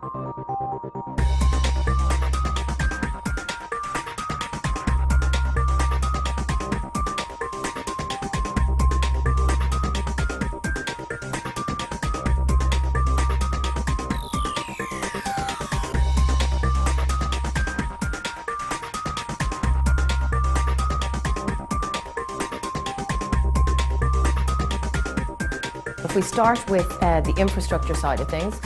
If we start with the infrastructure side of things,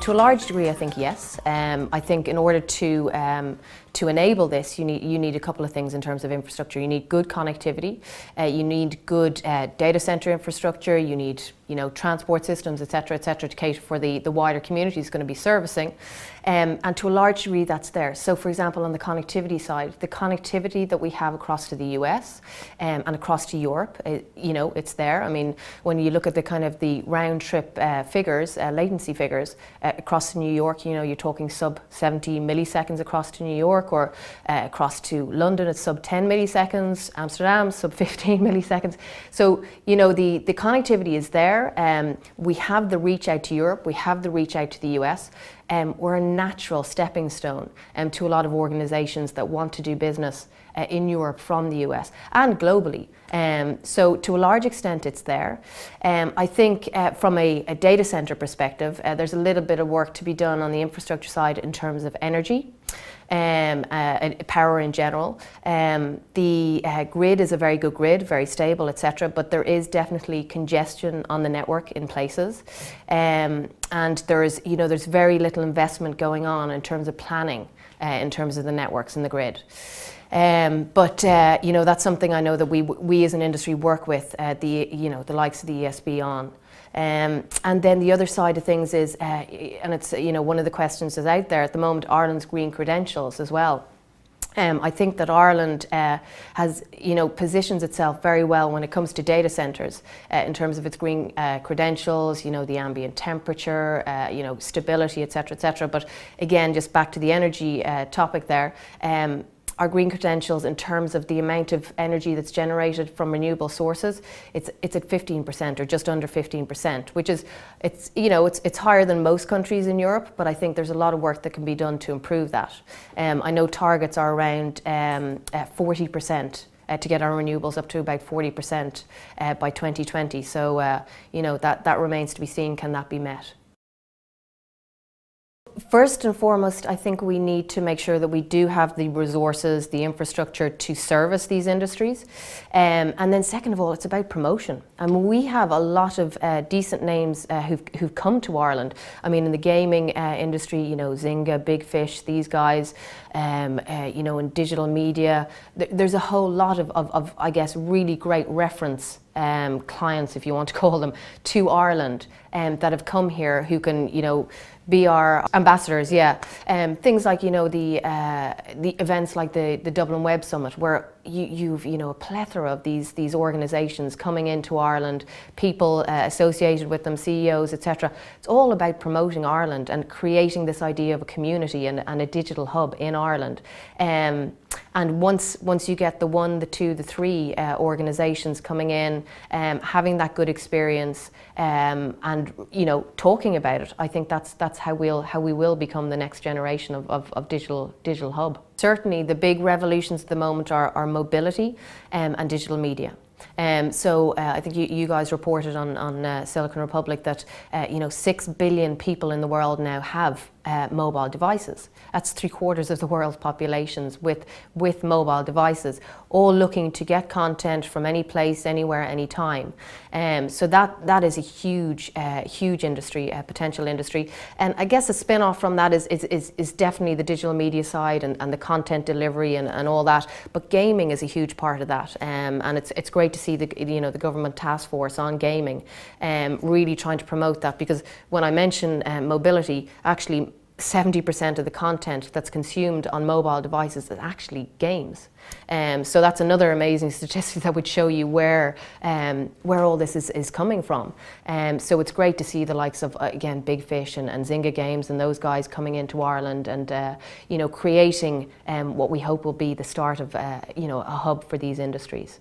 to a large degree, I think yes. I think in order to enable this, you need a couple of things in terms of infrastructure. You need good connectivity, you need good data center infrastructure, you need transport systems, et cetera, to cater for the wider community is going to be servicing, and to a large degree that's there. So, for example, on the connectivity side, the connectivity that we have across to the US and across to Europe, it's there. I mean, when you look at the kind of the round trip figures, latency figures across to New York, you're talking sub 70 milliseconds across to New York, or across to London, it's sub 10 milliseconds. Amsterdam, sub 15 milliseconds. So the connectivity is there. We have the reach out to Europe, we have the reach out to the US, and we're a natural stepping stone to a lot of organizations that want to do business in Europe from the US and globally. So to a large extent it's there. I think from a data center perspective, there's a little bit of work to be done on the infrastructure side in terms of energy. And power in general. The grid is a very good grid, very stable, etc. But there is definitely congestion on the network in places, and there's very little investment going on in terms of planning, in terms of the networks and the grid. But that's something I know that we as an industry work with the likes of the ESB on. And then the other side of things is, and it's one of the questions that's out there at the moment, Ireland's green credentials as well. I think that Ireland has positions itself very well when it comes to data centres in terms of its green credentials, the ambient temperature, stability, etc., etc. But again, just back to the energy topic there. Our green credentials in terms of the amount of energy that's generated from renewable sources, it's at 15% or just under 15%, which is it's higher than most countries in Europe, but I think there's a lot of work that can be done to improve that. I know targets are around 40%. To get our renewables up to about 40% by 2020, so that remains to be seen. Can that be met? First and foremost, I think we need to make sure that we do have the resources, the infrastructure to service these industries. And then second of all, it's about promotion. I mean, we have a lot of decent names who've come to Ireland. I mean, in the gaming industry, Zynga, Big Fish, these guys, in digital media, there's a whole lot of I guess, really great reference clients, if you want to call them, to Ireland that have come here who can, be our ambassadors, yeah. Things like, the events like the Dublin Web Summit, where you've, a plethora of these organisations coming into Ireland, people associated with them, CEOs, etc. It's all about promoting Ireland and creating this idea of a community and a digital hub in Ireland. And once you get the one, the two, the three organisations coming in, having that good experience, and talking about it, I think that's how we will become the next generation of digital hub. Certainly, the big revolutions at the moment are mobility and digital media. I think you guys reported on Silicon Republic that 6 billion people in the world now have mobile devices. That's 3/4 of the world's populations with mobile devices, all looking to get content from any place, anywhere, any time. So that is a huge industry, potential industry. And I guess a spin-off from that is definitely the digital media side and the content delivery and all that. But gaming is a huge part of that, and it's great to see the the government task force on gaming, really trying to promote that, because when I mention mobility, actually 70% of the content that's consumed on mobile devices is actually games. So that's another amazing statistic that would show you where all this is coming from. So it's great to see the likes of, again, Big Fish and Zynga Games and those guys coming into Ireland and creating what we hope will be the start of a hub for these industries.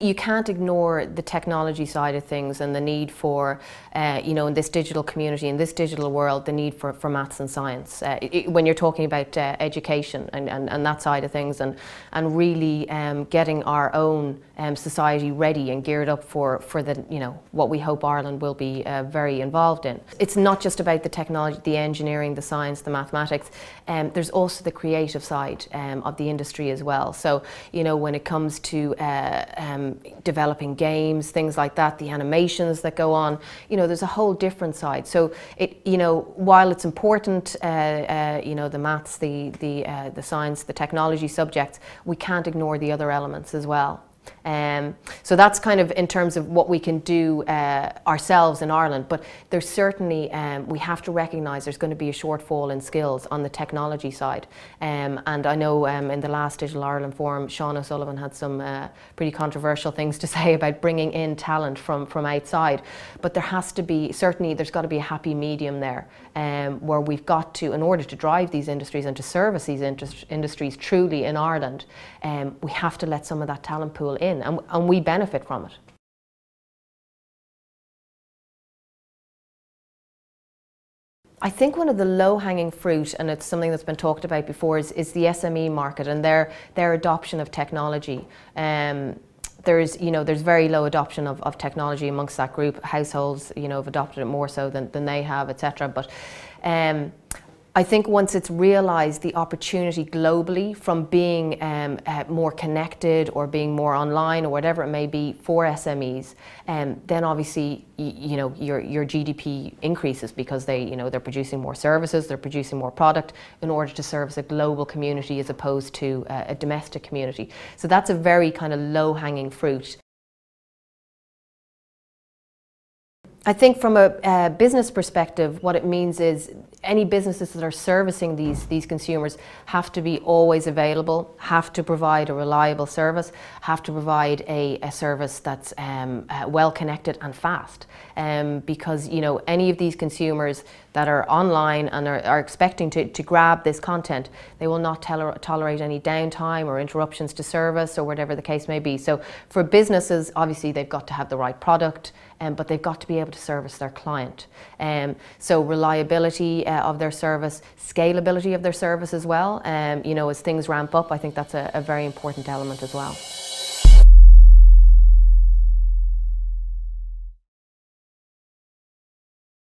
You can't ignore the technology side of things and the need for, you know, in this digital community, in this digital world, the need for maths and science. When you're talking about education and that side of things, and really getting our own society ready and geared up for the, you know, what we hope Ireland will be very involved in. It's not just about the technology, the engineering, the science, the mathematics. There's also the creative side of the industry as well. So, you know, when it comes to developing games, things like that, the animations that go on, you know, there's a whole different side. So it, you know, while it's important, you know, the maths, the science, the technology subjects, we can't ignore the other elements as well. So that's kind of in terms of what we can do ourselves in Ireland, but there's certainly, we have to recognise there's going to be a shortfall in skills on the technology side. And I know in the last Digital Ireland Forum, Sean O'Sullivan had some pretty controversial things to say about bringing in talent from outside, but there has to be, certainly there's got to be a happy medium there, where we've got to, in order to drive these industries and to service these industries truly in Ireland, we have to let some of that talent pool in, and we benefit from it. I think one of the low-hanging fruit, and it's something that's been talked about before, is the SME market and their adoption of technology. There's very low adoption of technology amongst that group. Households, you know, have adopted it more so than they have, etc. But I think once it's realised the opportunity globally from being more connected or being more online or whatever it may be for SMEs, then obviously you know your GDP increases because they, you know, they're producing more services, they're producing more product in order to service a global community as opposed to a domestic community. So that's a very kind of low-hanging fruit. I think from a business perspective, what it means is any businesses that are servicing these consumers have to be always available, have to provide a reliable service, have to provide a service that's well connected and fast. Because, you know, any of these consumers that are online and are expecting to grab this content, they will not tolerate any downtime or interruptions to service or whatever the case may be. So for businesses, obviously they've got to have the right product, but they've got to be able to service their client. So reliability of their service, scalability of their service as well, you know, as things ramp up, I think that's a very important element as well.